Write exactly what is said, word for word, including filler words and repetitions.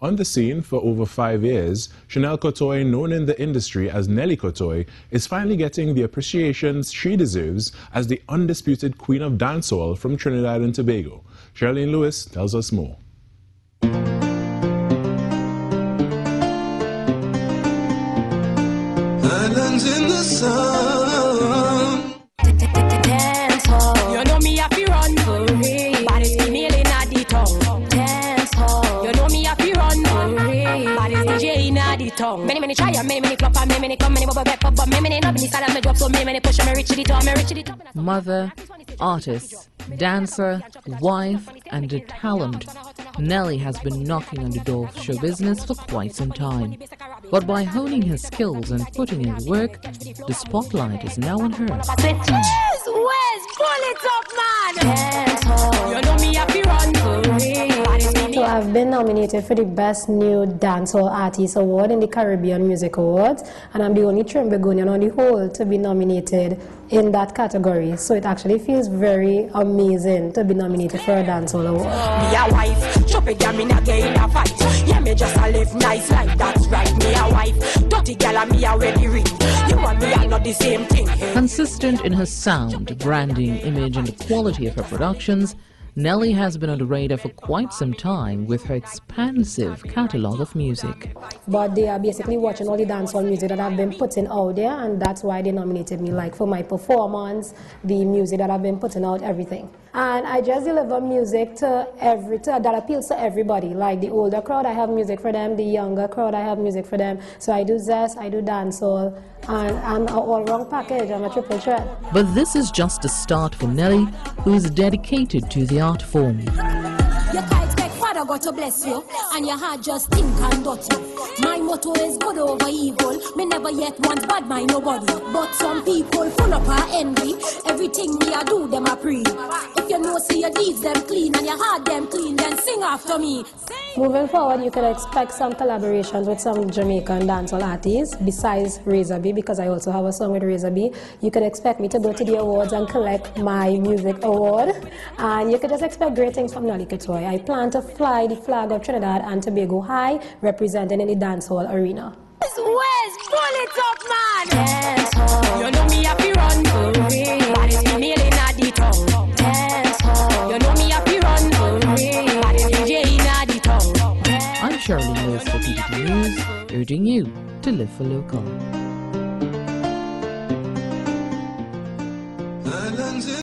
On the scene for over five years, Shinelle Cottoy, known in the industry as Nelly Cottoy, is finally getting the appreciation she deserves as the undisputed queen of dancehall from Trinidad and Tobago. Cherrylene Lewis tells us more. Islands in the sun. You know me, I feel run for it, but it's the nail in the tongue. You know me, I feel run for it, but it's the J in the tongue. Many, many try, many, many club, many, many come, many bubble back up, but many, many not inside of the drop, so many, many push, me reach the top, me reach the top. Mother, artist, dancer, wife, and a talent, Nelly has been knocking on the door of show business for quite some time. But by honing her skills and putting in work, the spotlight is now on her. So I've been nominated for the Best New Dancehall Artist Award in the Caribbean Music Awards, and I'm the only Trinbagonian on the whole to be nominated in that category. So it actually feels very amazing to be nominated for a dancehall award. Consistent in her sound, branding, image, and the quality of her productions, Nelly has been on the radar for quite some time with her expansive catalogue of music. But they are basically watching all the dancehall music that I've been putting out there, and that's why they nominated me, like for my performance, the music that I've been putting out, everything. And I just deliver music to every, to, that appeals to everybody. Like the older crowd, I have music for them. The younger crowd, I have music for them. So I do zest, I do dancehall, and I'm an all-round package. I'm a triple threat. But this is just a start for Nelly, who is dedicated to the art form. You can't expect Father God to bless you, and your heart just think and dot you. My motto is good over evil. Me never yet want bad mind nobody. But some people full up our envy. Everything me I do, them I pray. If you know, see your deeds them clean and your heart them clean, then sing after me. Moving forward, you can expect some collaborations with some Jamaican dancehall artists besides Razor B, because I also have a song with Razor B. You can expect me to go to the awards and collect my music award. And you can just expect great things from Nelly Cottoy. I plan to fly the flag of Trinidad and Tobago high, representing in the dancehall arena. West, pull it up, man! Dancehall. You know me a fi run for it, but it's me nail inna the tongue. Dancehall. You know me a fi run for it, but it's me J inna the tongue. I'm Cherrylene Lewis for P T T News, urging you to live for local.